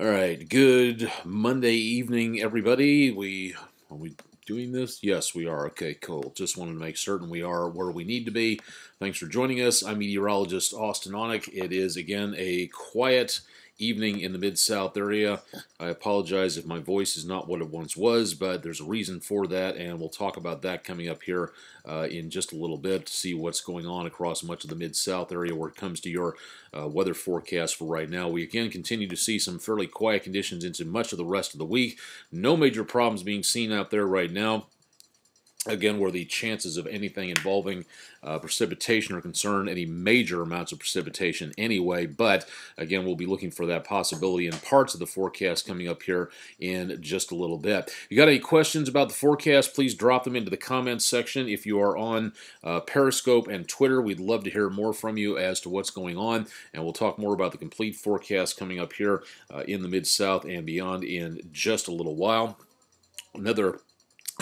All right, good Monday evening, everybody. Are we doing this? Yes, we are. Okay, cool. Just wanted to make certain we are where we need to be. Thanks for joining us. I'm meteorologist Austen Onek. It is, again, a quiet evening in the Mid-South area. I apologize if my voice is not what it once was, but there's a reason for that, and we'll talk about that coming up here in just a little bit to see what's going on across much of the Mid-South area where it comes to your weather forecast for right now. We again continue to see some fairly quiet conditions into much of the rest of the week. No major problems being seen out there right now. Again, where the chances of anything involving precipitation are concerned, any major amounts of precipitation anyway, but again, we'll be looking for that possibility in parts of the forecast coming up here in just a little bit. You got any questions about the forecast, please drop them into the comments section. If you are on Periscope and Twitter, we'd love to hear more from you as to what's going on, and we'll talk more about the complete forecast coming up here in the Mid-South and beyond in just a little while. Another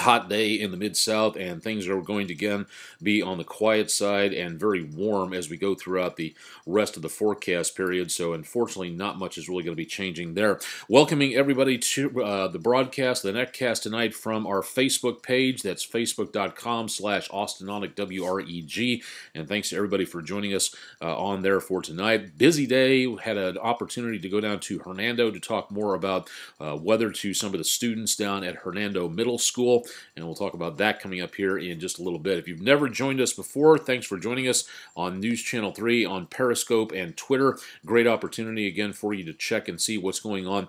hot day in the Mid-South, and things are going to again be on the quiet side and very warm as we go throughout the rest of the forecast period, so unfortunately not much is really going to be changing there. Welcoming everybody to the broadcast, the netcast tonight from our Facebook page. That's facebook.com/AustenOnekWREG, and thanks to everybody for joining us on there for tonight. Busy day. We had an opportunity to go down to Hernando to talk more about weather to some of the students down at Hernando Middle School, and we'll talk about that coming up here in just a little bit. If you've never joined us before, thanks for joining us on News Channel 3, on Periscope and Twitter. Great opportunity again for you to check and see what's going on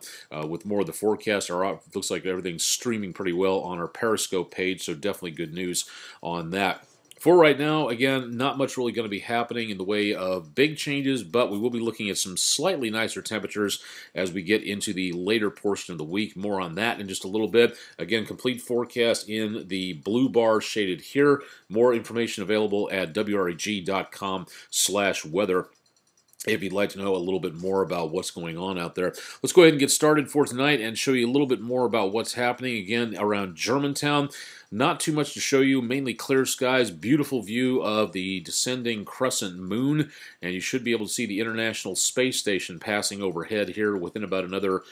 with more of the forecast. It looks like everything's streaming pretty well on our Periscope page, so definitely good news on that. For right now, again, not much really going to be happening in the way of big changes, but we will be looking at some slightly nicer temperatures as we get into the later portion of the week. More on that in just a little bit. Again, complete forecast in the blue bar shaded here. More information available at wreg.com/weather. If you'd like to know a little bit more about what's going on out there. Let's go ahead and get started for tonight and show you a little bit more about what's happening again around Germantown. Not too much to show you, mainly clear skies, beautiful view of the descending crescent moon, and you should be able to see the International Space Station passing overhead here within about another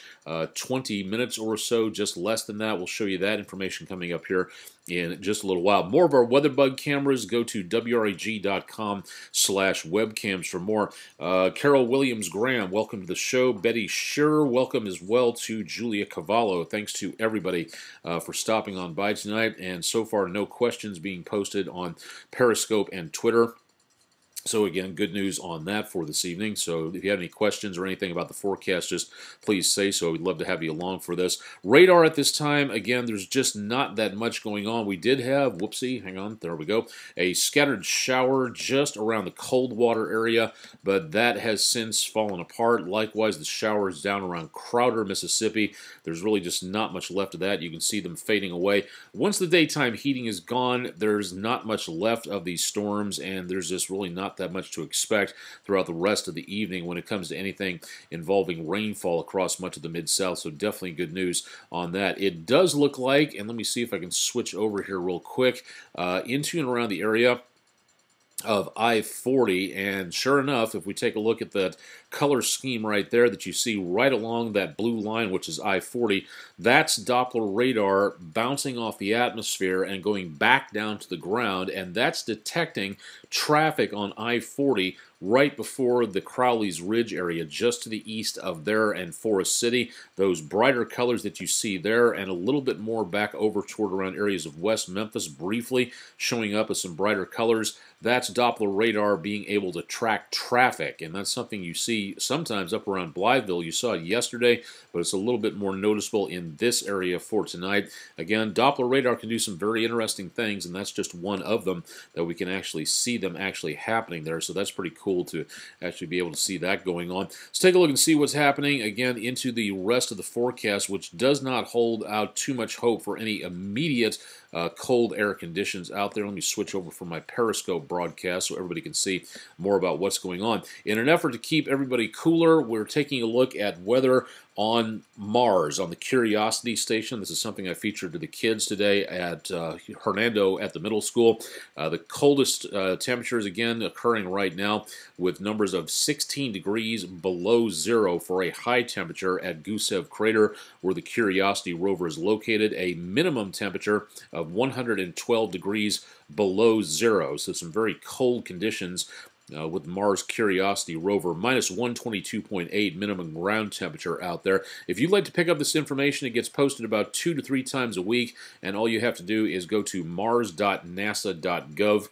20 minutes or so, just less than that. We'll show you that information coming up here in just a little while. More of our WeatherBug cameras, go to wreg.com/webcams for more. Carol Williams-Graham, welcome to the show. Betty Scherer, welcome as well to Julia Cavallo. Thanks to everybody for stopping on by tonight. And so far, no questions being posted on Periscope and Twitter. So again, good news on that for this evening. So if you have any questions or anything about the forecast, just please say so. We'd love to have you along for this. Radar at this time, again, there's just not that much going on. We did have, whoopsie, hang on, there we go, a scattered shower just around the Coldwater area, but that has since fallen apart. Likewise, the showers down around Crowder, Mississippi. There's really just not much left of that. You can see them fading away. Once the daytime heating is gone, there's not much left of these storms, and there's just really not that much to expect throughout the rest of the evening when it comes to anything involving rainfall across much of the Mid-South, so definitely good news on that. It does look like, and let me see if I can switch over here real quick, into and around the area of I-40, and sure enough, if we take a look at that color scheme right there that you see right along that blue line, which is I-40, that's Doppler radar bouncing off the atmosphere and going back down to the ground, and that's detecting traffic on I-40 right before the Crowley's Ridge area, just to the east of there and Forest City. Those brighter colors that you see there, and a little bit more back over toward around areas of West Memphis, briefly showing up as some brighter colors. That's Doppler radar being able to track traffic, and that's something you see sometimes up around Blytheville. You saw it yesterday, but it's a little bit more noticeable in this area for tonight. Again, Doppler radar can do some very interesting things, and that's just one of them that we can actually see them actually happening there, so that's pretty cool. Cool to actually be able to see that going on. Let's take a look and see what's happening again into the rest of the forecast, which does not hold out too much hope for any immediate cold air conditions out there. Let me switch over for my Periscope broadcast so everybody can see more about what's going on. In an effort to keep everybody cooler, we're taking a look at weather on Mars, on the Curiosity station. This is something I featured to the kids today at Hernando at the middle school. The coldest temperatures, again, occurring right now with numbers of 16 degrees below zero for a high temperature at Gusev crater, where the Curiosity rover is located, a minimum temperature of 112 degrees below zero. So some very cold conditions with Mars Curiosity rover, minus 122.8 minimum ground temperature out there. If you'd like to pick up this information, it gets posted about 2 to 3 times a week, and all you have to do is go to mars.nasa.gov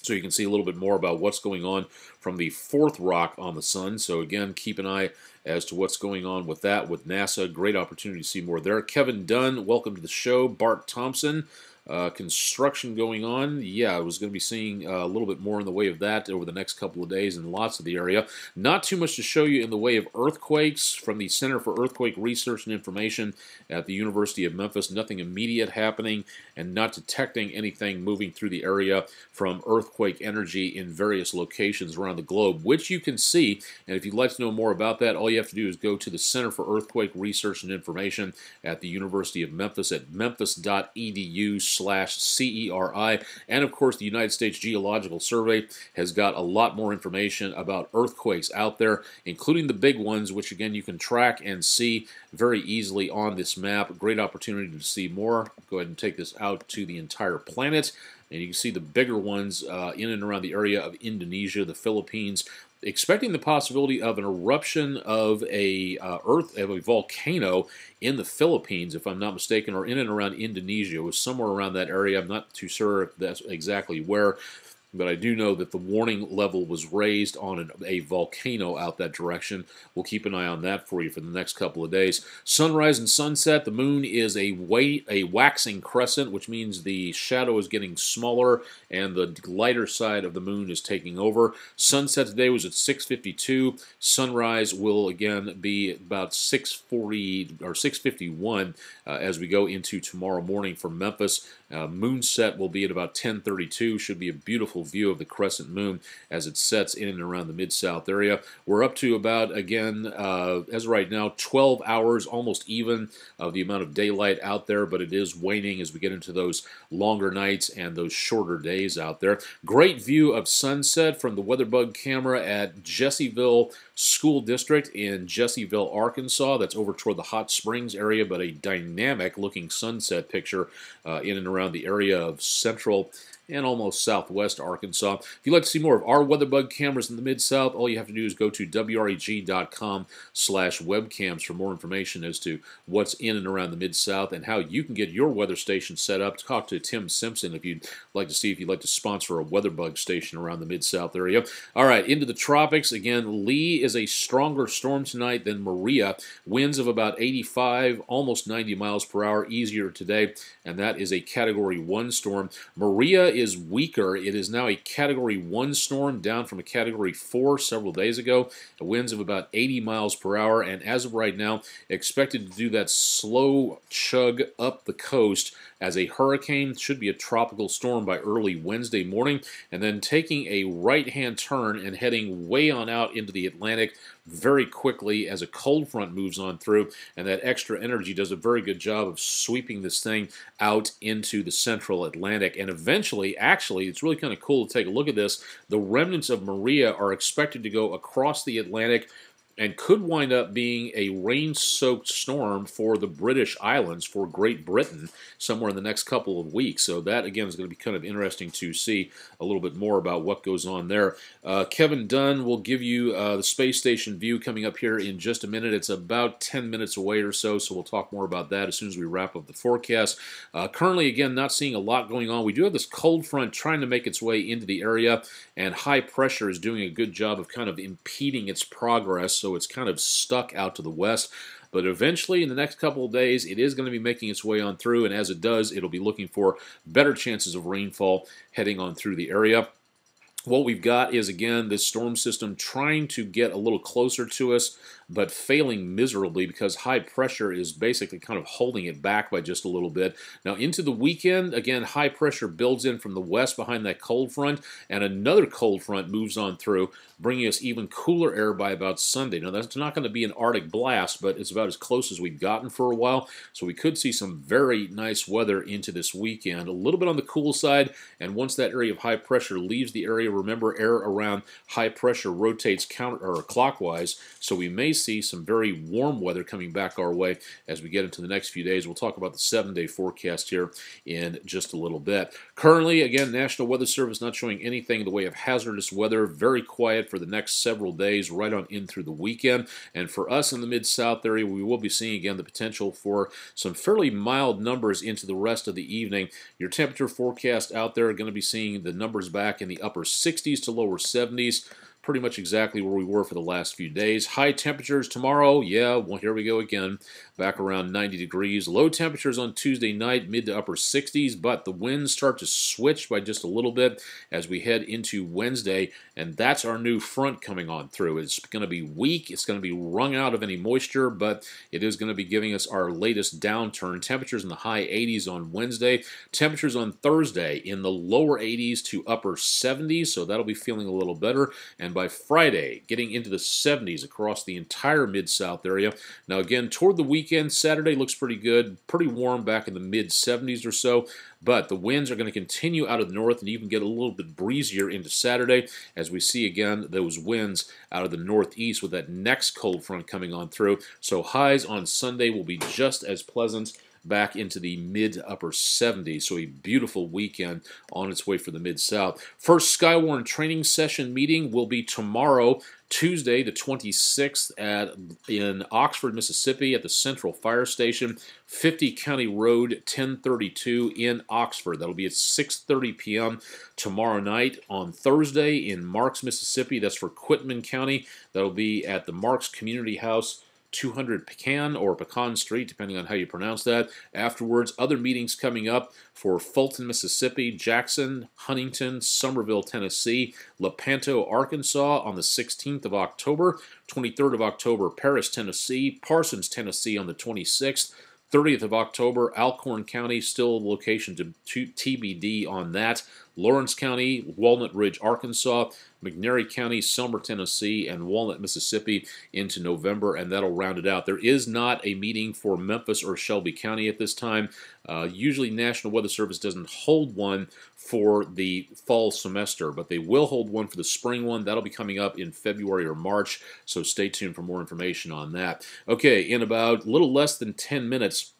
so you can see a little bit more about what's going on from the fourth rock on the sun. So again, keep an eye as to what's going on with that, with NASA. Great opportunity to see more there. Kevin Dunn, welcome to the show. Bart Thompson, construction going on. Yeah, I was going to be seeing a little bit more in the way of that over the next couple of days in lots of the area. Not too much to show you in the way of earthquakes from the Center for Earthquake Research and Information at the University of Memphis. Nothing immediate happening, and not detecting anything moving through the area from earthquake energy in various locations around the globe, which you can see. And if you'd like to know more about that, all you have to do is go to the Center for Earthquake Research and Information at the University of Memphis at memphis.edu/CERI. And of course, the United States Geological Survey has got a lot more information about earthquakes out there, including the big ones, which again you can track and see very easily on this map. Great opportunity to see more. Go ahead and take this out to the entire planet, and you can see the bigger ones in and around the area of Indonesia, the Philippines. Expecting the possibility of an eruption of a volcano in the Philippines, if I'm not mistaken, or in and around Indonesia. It was somewhere around that area. I'm not too sure if that's exactly where, but I do know that the warning level was raised on a volcano out that direction. We'll keep an eye on that for you for the next couple of days. Sunrise and sunset. The moon is a waxing crescent, which means the shadow is getting smaller and the lighter side of the moon is taking over. Sunset today was at 6:52. Sunrise will again be about 6:40 or 6:51 as we go into tomorrow morning for Memphis. Moonset will be at about 10:32. Should be a beautiful view of the crescent moon as it sets in and around the Mid-South area. We're up to about, again, as right now, 12 hours, almost even, of the amount of daylight out there, but it is waning as we get into those longer nights and those shorter days out there. Great view of sunset from the WeatherBug camera at Jessieville School District in Jessieville, Arkansas. That's over toward the Hot Springs area, but a dynamic-looking sunset picture in and around the area of central and almost southwest Arkansas. If you'd like to see more of our WeatherBug cameras in the Mid-South, all you have to do is go to WREG.com/webcams for more information as to what's in and around the Mid-South and how you can get your weather station set up. Talk to Tim Simpson if you'd like to see if you'd like to sponsor a WeatherBug station around the Mid-South area. All right, into the tropics. Again, Lee is a stronger storm tonight than Maria. Winds of about 85, almost 90 miles per hour, easier today, and that is a Category 1 storm. Maria is weaker. It is now a Category 1 storm, down from a Category 4 several days ago. The winds of about 80 miles per hour, and as of right now, expected to do that slow chug up the coast as a hurricane. Should be a tropical storm by early Wednesday morning, and then taking a right-hand turn and heading way on out into the Atlantic very quickly as a cold front moves on through, and that extra energy does a very good job of sweeping this thing out into the central Atlantic. And eventually, actually, it's really kind of cool to take a look at this, the remnants of Maria are expected to go across the Atlantic and could wind up being a rain-soaked storm for the British Islands, for Great Britain, somewhere in the next couple of weeks. So that, again, is going to be kind of interesting to see a little bit more about what goes on there. Kevin Dunn will give you the space station view coming up here in just a minute. It's about 10 minutes away or so, so we'll talk more about that as soon as we wrap up the forecast. Currently, again, not seeing a lot going on. We do have this cold front trying to make its way into the area, and high pressure is doing a good job of kind of impeding its progress. So it's kind of stuck out to the west. But eventually, in the next couple of days, it is going to be making its way on through. And as it does, it'll be looking for better chances of rainfall heading on through the area. what we've got is, again, this storm system trying to get a little closer to us, but failing miserably because high pressure is basically kind of holding it back by just a little bit. Now, into the weekend, again, high pressure builds in from the west behind that cold front, and another cold front moves on through, bringing us even cooler air by about Sunday. Now, that's not going to be an Arctic blast, but it's about as close as we've gotten for a while, so we could see some very nice weather into this weekend. A little bit on the cool side, and once that area of high pressure leaves the area, remember, air around high pressure rotates clockwise, so we may see some very warm weather coming back our way as we get into the next few days. We'll talk about the 7-day forecast here in just a little bit. Currently, again, National Weather Service not showing anything in the way of hazardous weather. Very quiet for the next several days, right on in through the weekend. And for us in the Mid-South area, we will be seeing, again, the potential for some fairly mild numbers into the rest of the evening. Your temperature forecast out there are going to be seeing the numbers back in the upper 60s to lower 70s, pretty much exactly where we were for the last few days. High temperatures tomorrow, yeah, well, here we go again, back around 90 degrees. Low temperatures on Tuesday night, mid to upper 60s, but the winds start to switch by just a little bit as we head into Wednesday, and that's our new front coming on through. It's going to be weak, it's going to be wrung out of any moisture, but it is going to be giving us our latest downturn. Temperatures in the high 80s on Wednesday. Temperatures on Thursday in the lower 80s to upper 70s, so that'll be feeling a little better. And by Friday, getting into the 70s across the entire Mid-South area. Now again, toward the weekend, Saturday looks pretty good, pretty warm back in the mid-70s or so, but the winds are going to continue out of the north and even get a little bit breezier into Saturday as we see again those winds out of the northeast with that next cold front coming on through. So highs on Sunday will be just as pleasant, back into the mid to upper 70s, so a beautiful weekend on its way for the Mid-South. First Skywarn training session meeting will be tomorrow, Tuesday the 26th in Oxford, Mississippi at the Central Fire Station, 50 County Road 1032 in Oxford. That'll be at 6:30 p.m. tomorrow night. On Thursday in Marks, Mississippi, that's for Quitman County, that'll be at the Marks Community House, 200 Pecan or Pecan Street, depending on how you pronounce that. Afterwards, other meetings coming up for Fulton, Mississippi, Jackson, Huntington, Somerville, Tennessee, Lepanto, Arkansas on the 16th of October, 23rd of October, Paris, Tennessee, Parsons, Tennessee on the 26th, 30th of October, Alcorn County, still location to TBD on that, Lawrence County, Walnut Ridge, Arkansas, McNairy County, Selmer, Tennessee, and Walnut, Mississippi into November, and that'll round it out. There is not a meeting for Memphis or Shelby County at this time. Usually National Weather Service doesn't hold one for the fall semester, but they will hold one for the spring one. That'll be coming up in February or March, so stay tuned for more information on that. Okay, in about a little less than 10 minutes,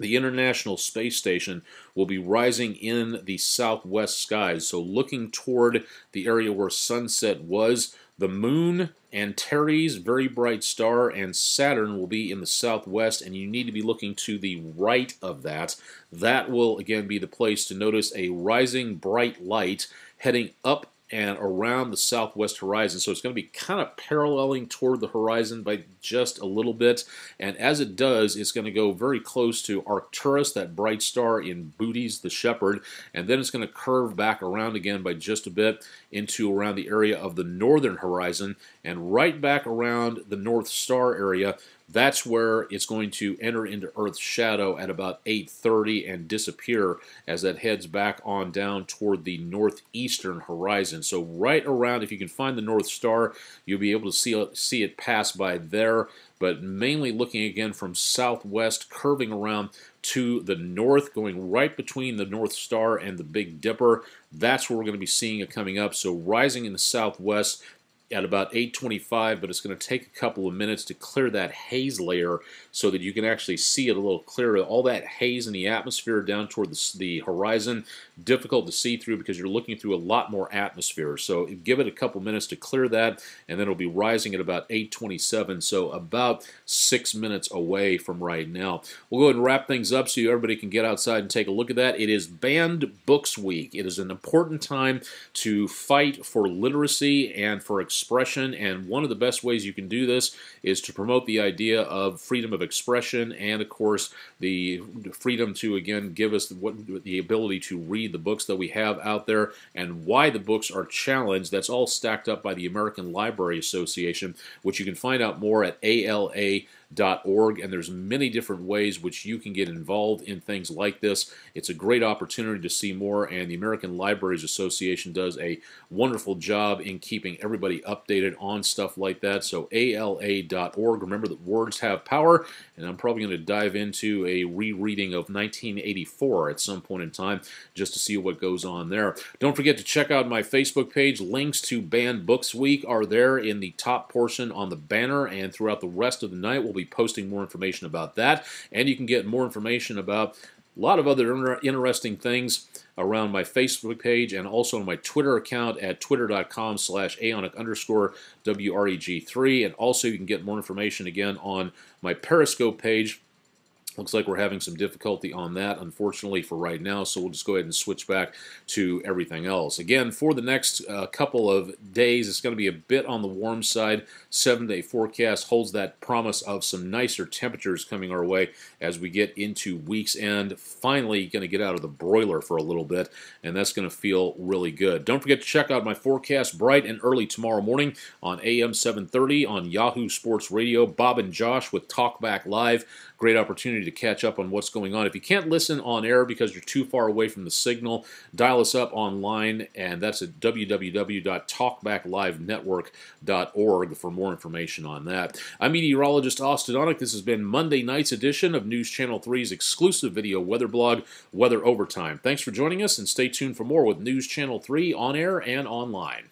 the International Space Station will be rising in the southwest skies, so looking toward the area where sunset was. The moon and Ceres, very bright star, and Saturn will be in the southwest, and you need to be looking to the right of that. That will, again, be the place to notice a rising bright light heading up and around the southwest horizon. So it's going to be kind of paralleling toward the horizon by just a little bit. And as it does, it's going to go very close to Arcturus, that bright star in Bootes the Shepherd. And then it's going to curve back around again by just a bit into around the area of the northern horizon and right back around the North Star area. That's where it's going to enter into Earth's shadow at about 8:30 and disappear as that heads back on down toward the northeastern horizon. So right around, if you can find the North Star, you'll be able to see it pass by there, but mainly looking again from southwest, curving around to the north, going right between the North Star and the Big Dipper. That's where we're going to be seeing it coming up. So rising in the southwest at about 8:25, but it's going to take a couple of minutes to clear that haze layer so that you can actually see it a little clearer. All that haze in the atmosphere down toward the horizon, difficult to see through because you're looking through a lot more atmosphere. So give it a couple minutes to clear that, and then it'll be rising at about 8:27, so about 6 minutes away from right now. We'll go ahead and wrap things up so everybody can get outside and take a look at that. It is Banned Books Week. It is an important time to fight for literacy and for experience expression, and one of the best ways you can do this is to promote the idea of freedom of expression and, of course, the freedom to, again, give us the ability to read the books that we have out there and why the books are challenged. That's all stacked up by the American Library Association, which you can find out more at ALA.org, and there's many different ways which you can get involved in things like this. It's a great opportunity to see more, and the American Libraries Association does a wonderful job in keeping everybody updated on stuff like that. So ALA.org. Remember that words have power, and I'm probably going to dive into a rereading of 1984 at some point in time just to see what goes on there. Don't forget to check out my Facebook page. Links to Banned Books Week are there in the top portion on the banner, and throughout the rest of the night we'll be posting more information about that, and you can get more information about a lot of other interesting things around my Facebook page and also on my Twitter account at twitter.com/aonic_WREG3, and also you can get more information again on my Periscope page. Looks like we're having some difficulty on that, unfortunately, for right now, so we'll just go ahead and switch back to everything else. Again, for the next couple of days, it's going to be a bit on the warm side. 7-day forecast holds that promise of some nicer temperatures coming our way as we get into week's end. Finally, going to get out of the broiler for a little bit, and that's going to feel really good. Don't forget to check out my forecast bright and early tomorrow morning on AM 730 on Yahoo Sports Radio. Bob and Josh with Talkback Live. Great opportunity to catch up on what's going on. If you can't listen on air because you're too far away from the signal, dial us up online, and that's at www.talkbacklivenetwork.org for more information on that. I'm meteorologist Austen Onek. This has been Monday night's edition of News Channel 3's exclusive video weather blog, Weather Overtime. Thanks for joining us, and stay tuned for more with News Channel 3 on air and online.